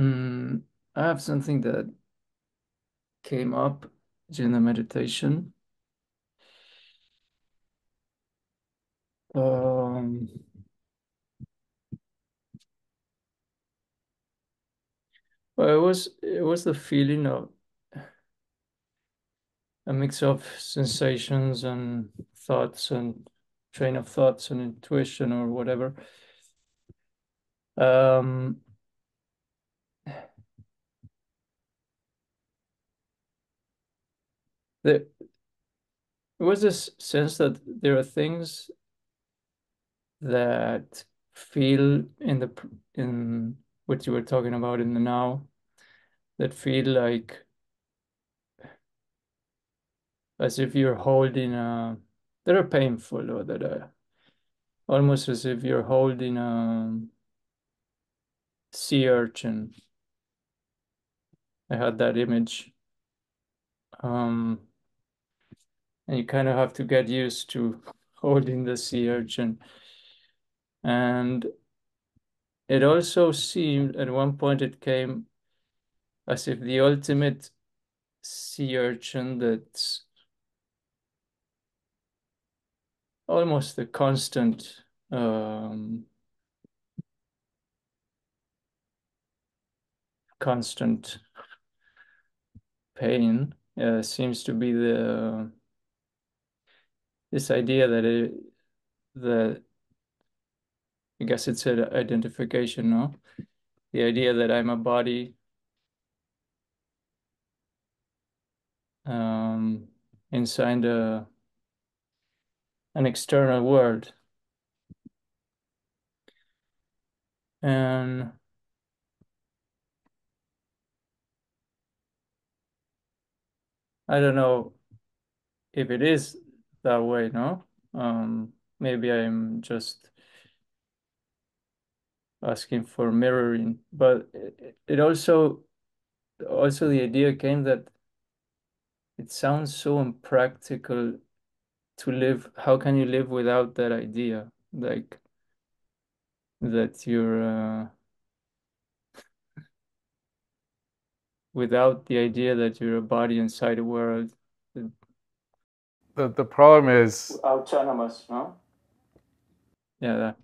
I have something that came up during the meditation. Well, it was the feeling of a mix of sensations and thoughts and train of thoughts and intuition or whatever. There was this sense that there are things that feel in what you were talking about in the now, that feel like as if you're holding that are painful, or that are almost as if you're holding a sea urchin. I had that image. And you kind of have to get used to holding the sea urchin. And it also seemed, at one point it came as if the ultimate sea urchin that's almost the constant constant pain seems to be this idea that I guess it's an identification, no? The idea that I'm a body, inside an external world. And I don't know if it is that way, no? Maybe I'm just asking for mirroring, but it also the idea came that it sounds so impractical to live. How can you live without that idea? Like that you're without the idea that you're a body inside a world. The problem is autonomous, no? Yeah.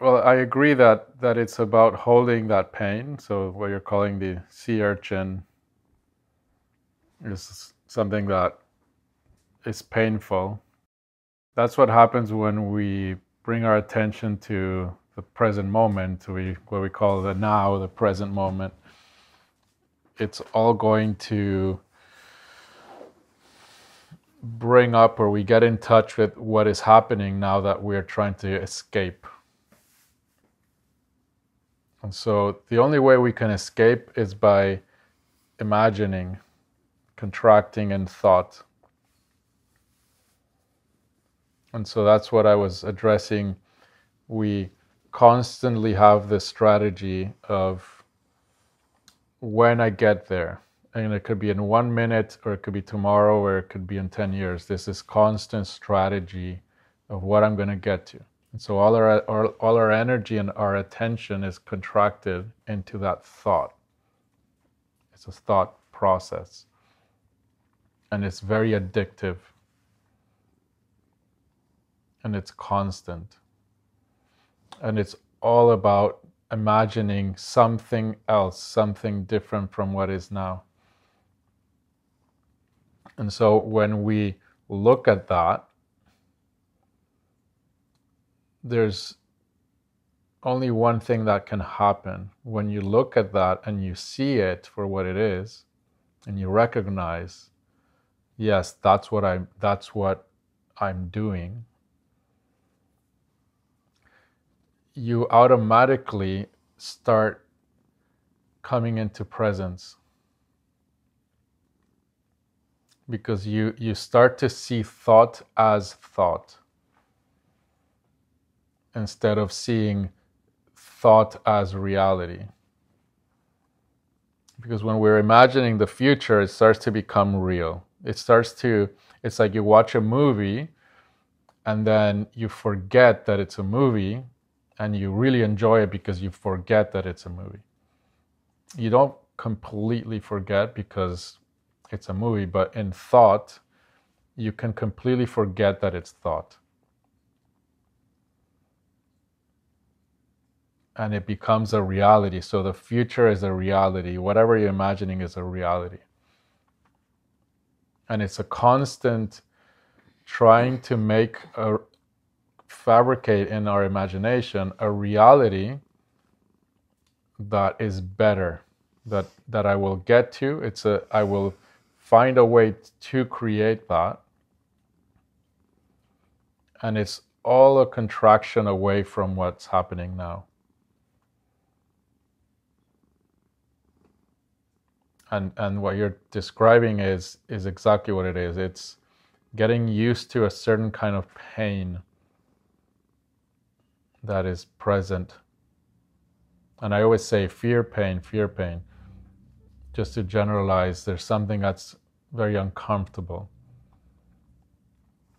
Well, I agree that it's about holding that pain. So what you're calling the sea urchin is something that is painful. That's what happens when we bring our attention to the present moment, what we call the now, the present moment. It's all going to bring up, or we get in touch with what is happening now that we're trying to escape. And so the only way we can escape is by imagining, contracting in thought. And so that's what I was addressing. We constantly have this strategy of when I get there. And it could be in 1 minute, or it could be tomorrow, or it could be in 10 years. There's this constant strategy of what I'm going to get to. And so all our energy and our attention is contracted into that thought. It's a thought process. And it's very addictive. And it's constant. And it's all about imagining something else, something different from what is now. And so when we look at that, there's only one thing that can happen. When you look at that and you see it for what it is, and you recognize, yes, that's what I'm doing, you automatically start coming into presence. Because you start to see thought as thought, instead of seeing thought as reality. Because when we're imagining the future, it starts to become real. It's like you watch a movie and then you forget that it's a movie and you really enjoy it because you forget that it's a movie. You don't completely forget because it's a movie, but in thought, you can completely forget that it's thought. And it becomes a reality. So the future is a reality. Whatever you're imagining is a reality. And it's a constant trying to fabricate in our imagination a reality that is better, that I will get to. I will find a way to create that. And it's all a contraction away from what's happening now. And what you're describing is exactly what it is. It's getting used to a certain kind of pain that is present. And I always say fear, pain, just to generalize. There's something that's very uncomfortable.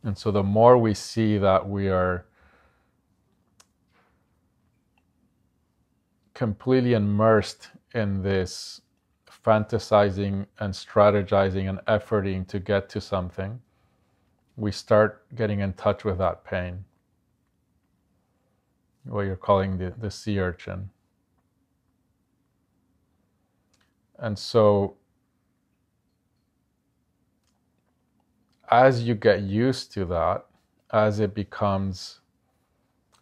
And so the more we see that we are completely immersed in this fantasizing and strategizing and efforting to get to something, we start getting in touch with that pain, what you're calling the sea urchin. And so as you get used to that, as it becomes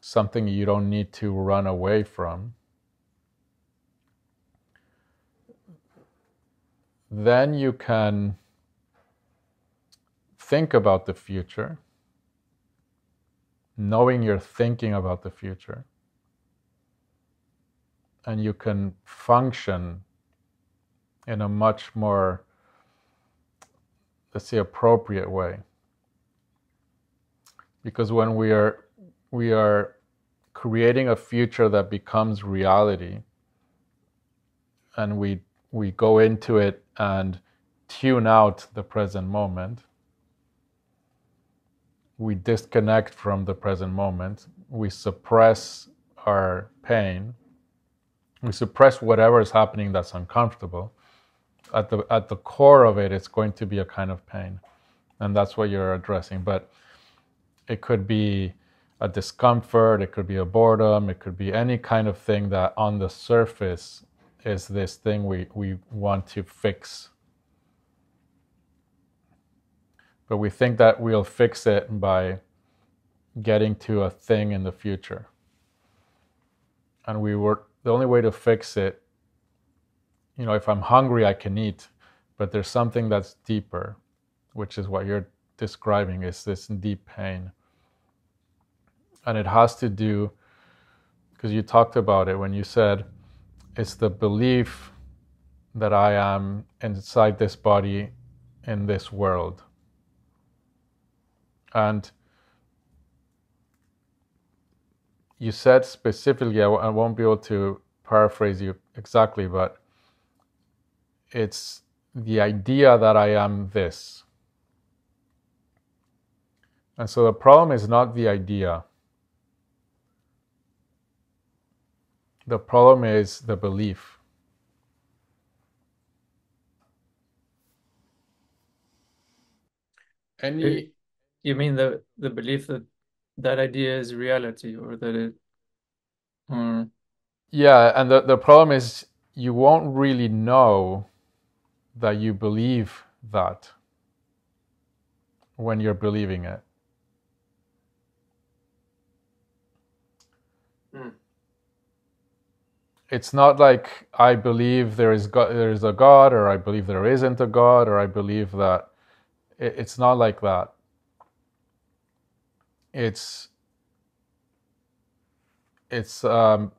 something you don't need to run away from, then you can think about the future, knowing you're thinking about the future, and you can function in a much more, let's say, appropriate way. Because when we are creating a future that becomes reality, and we go into it and tune out the present moment. We disconnect from the present moment. We suppress our pain. We suppress whatever is happening that's uncomfortable. At the core of it, it's going to be a kind of pain. And that's what you're addressing. But it could be a discomfort. It could be a boredom. It could be any kind of thing that on the surface is this thing we want to fix. But we think that we'll fix it by getting to a thing in the future. And the only way to fix it, you know, if I'm hungry, I can eat, but there's something that's deeper, which is what you're describing, is this deep pain. And it has to do, because you talked about it when you said, it's the belief that I am inside this body in this world. And you said specifically, I won't be able to paraphrase you exactly, but it's the idea that I am this. And so the problem is not the idea. The problem is the belief. You mean the belief that idea is reality, or that it... Yeah, and the problem is you won't really know that you believe that when you're believing it. Mm. It's not like I believe there is a God, or I believe there isn't a God, or I believe that. It's not like that. It's a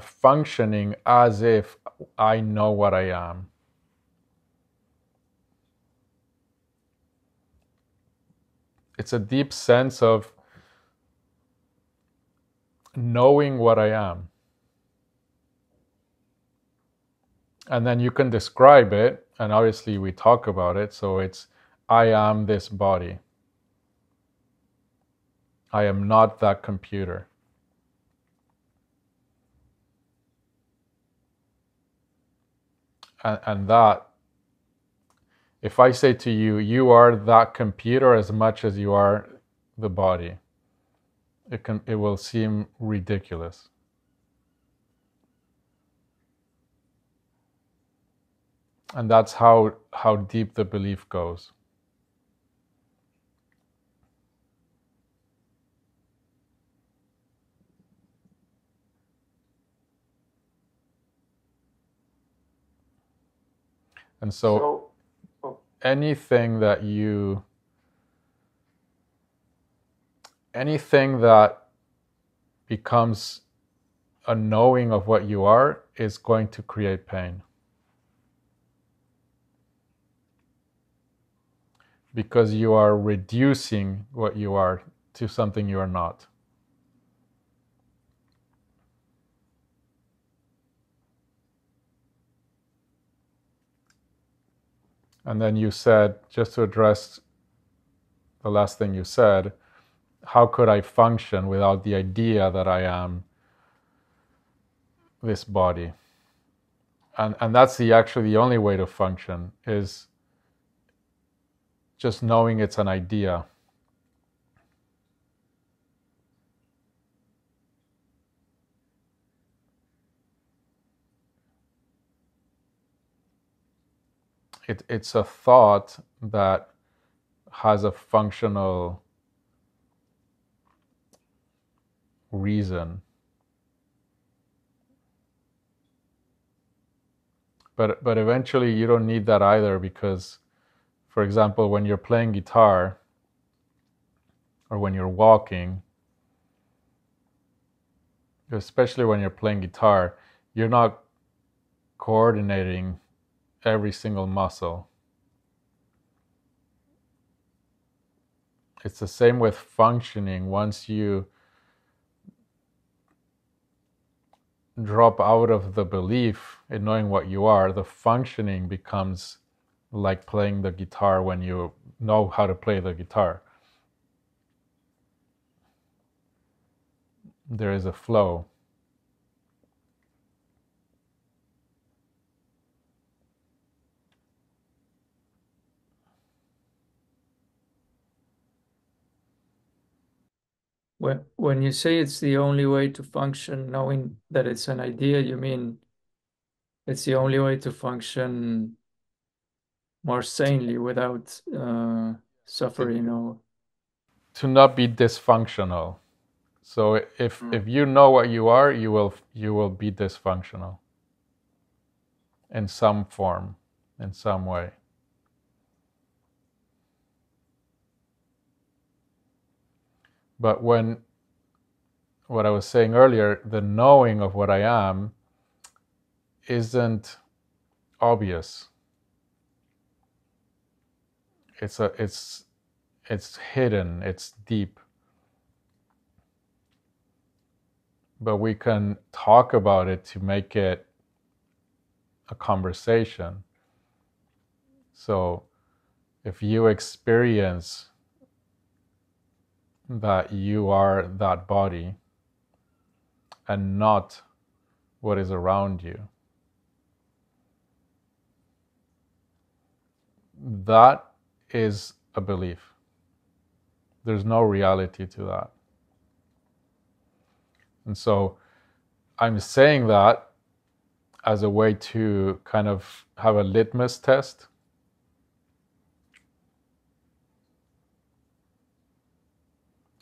functioning as if I know what I am. It's a deep sense of knowing what I am. And then you can describe it, and obviously we talk about it, so it's, I am this body. I am not that computer. and that, if I say to you, you are that computer as much as you are the body, it will seem ridiculous. And that's how deep the belief goes. And so anything that becomes a knowing of what you are is going to create pain. Because you are reducing what you are to something you are not. And then you said, just to address the last thing you said, how could I function without the idea that I am this body? And that's actually the only way to function, is just knowing it's an idea. It's a thought that has a functional reason. But eventually you don't need that either, because, for example, when you're playing guitar or when you're walking, especially when you're playing guitar, you're not coordinating every single muscle. It's the same with functioning. Once you drop out of the belief in knowing what you are, the functioning becomes like playing the guitar when you know how to play the guitar. There is a flow. When you say it's the only way to function, knowing that it's an idea, you mean it's the only way to function more sanely without suffering, or to not be dysfunctional. So if you know what you are, you will be dysfunctional in some form, in some way. But when, what I was saying earlier, the knowing of what I am isn't obvious. It's hidden, it's deep. But we can talk about it to make it a conversation. So if you experience that you are that body and not what is around you, that is a belief. There's no reality to that. And so I'm saying that as a way to kind of have a litmus test.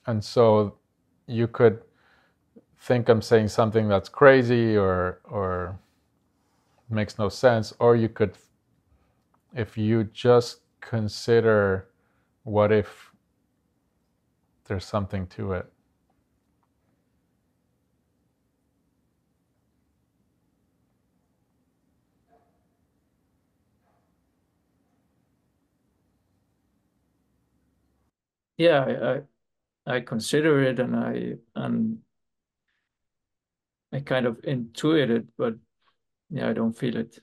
And so you could think I'm saying something that's crazy or makes no sense, or you could, if you just consider, what if there's something to it? Yeah, I consider it, and I kind of intuit it, but yeah, I don't feel it.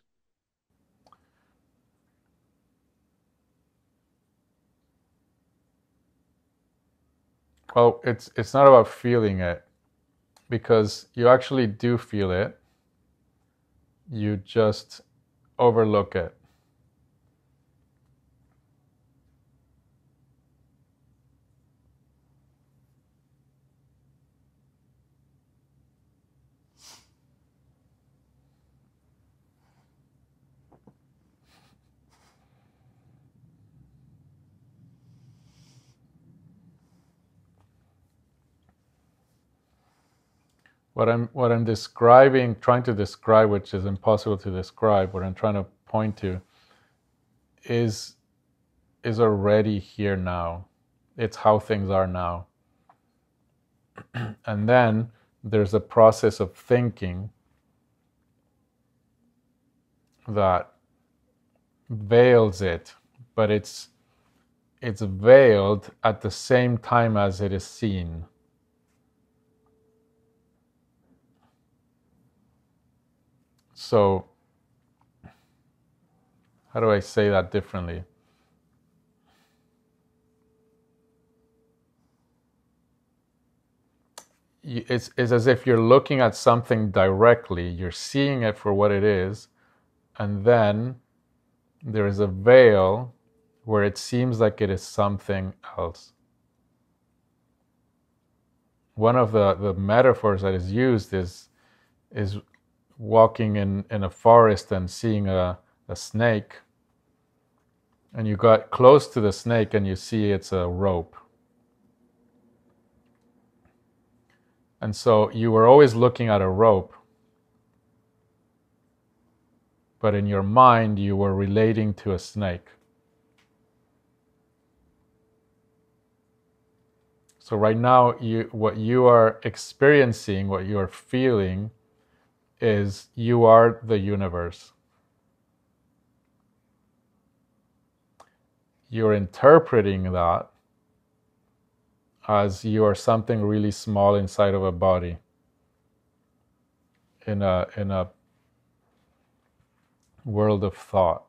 Well, it's not about feeling it, because you actually do feel it. You just overlook it. What I'm describing, trying to describe, which is impossible to describe, what I'm trying to point to is already here now. It's how things are now. And then there's a process of thinking that veils it, but it's veiled at the same time as it is seen. So, how do I say that differently? It's as if you're looking at something directly, you're seeing it for what it is, and then there is a veil where it seems like it is something else. One of the metaphors that is used is walking in a forest and seeing a snake, and you got close to the snake and you see it's a rope. And so you were always looking at a rope, but in your mind you were relating to a snake. So right now what you are experiencing, what you are feeling, is you are the universe. You're interpreting that as you are something really small inside of a body, in a world of thought.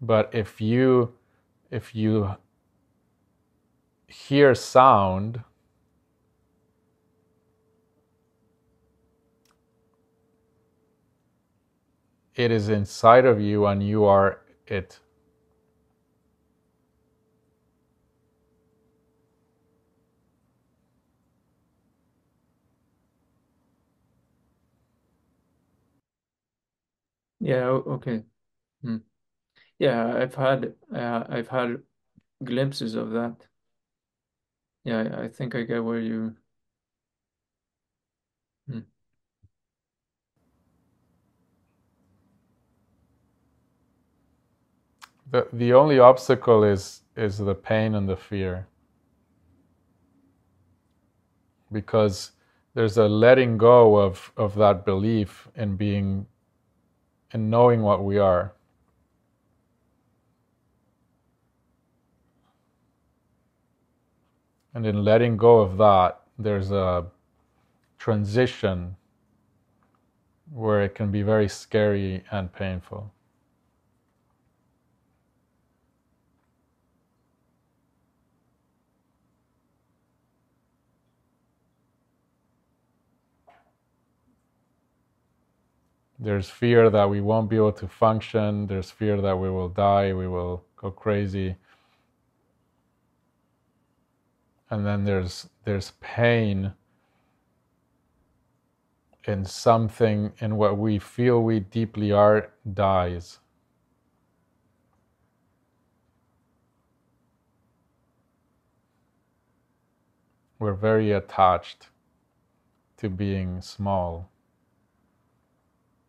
But if you hear sound, it is inside of you and you are it. Yeah, okay. Hmm. Yeah, I've had glimpses of that. Yeah, I think I get where you... Hmm. The only obstacle is the pain and the fear. Because there's a letting go of that belief in being, in knowing what we are. And in letting go of that, there's a transition where it can be very scary and painful. There's fear that we won't be able to function. There's fear that we will die, we will go crazy. And then there's pain in something, in what we feel we deeply are, dies. We're very attached to being small,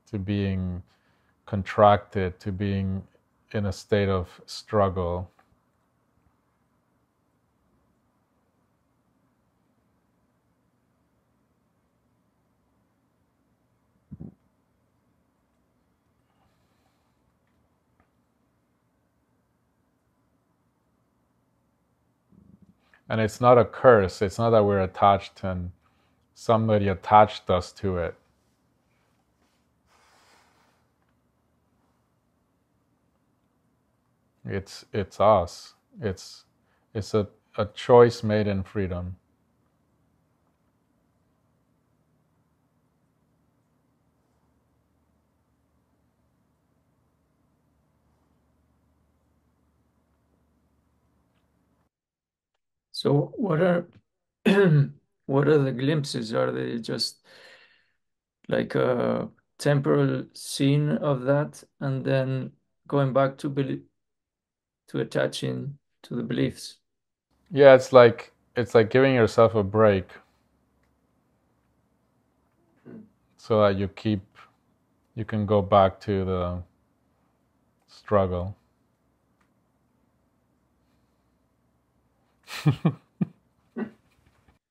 to being contracted, to being in a state of struggle. And it's not a curse. It's not that we're attached and somebody attached us to it. It's us. It's a choice made in freedom. So what are what are the glimpses? Are they just like a temporal scene of that, and then going back to attaching to the beliefs? Yeah, it's like giving yourself a break so that you can go back to the struggle.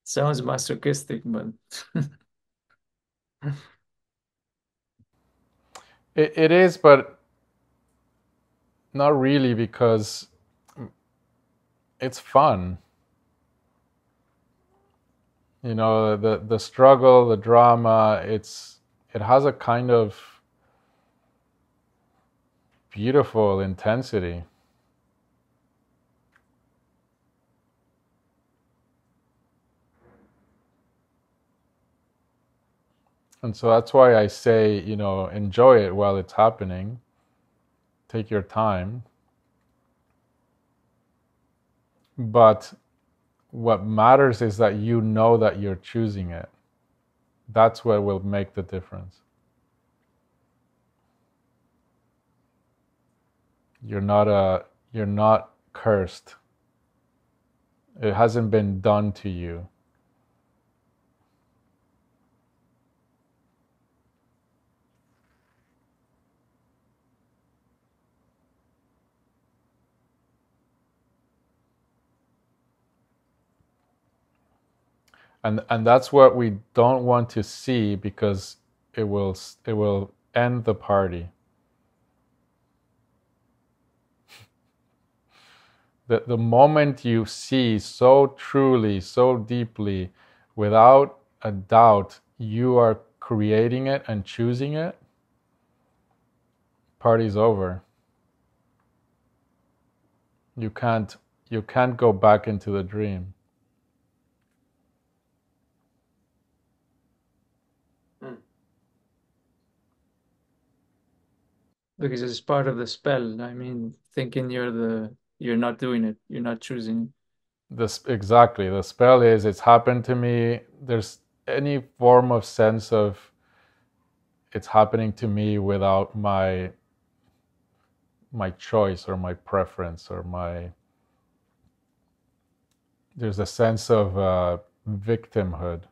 Sounds masochistic, but it is, but not really, because it's fun. You know, the struggle, the drama, it has a kind of beautiful intensity. And so that's why I say, you know, enjoy it while it's happening. Take your time. But what matters is that you know that you're choosing it. That's what will make the difference. You're not cursed. It hasn't been done to you. And that's what we don't want to see, because it will end the party. The moment you see so truly, so deeply, without a doubt, you are creating it and choosing it, party's over. You can't go back into the dream. Because it's part of the spell. I mean, thinking you're not doing it. You're not choosing. Exactly. The spell is, it's happened to me. There's any form of sense of it's happening to me without my choice or my preference or my. There's a sense of victimhood.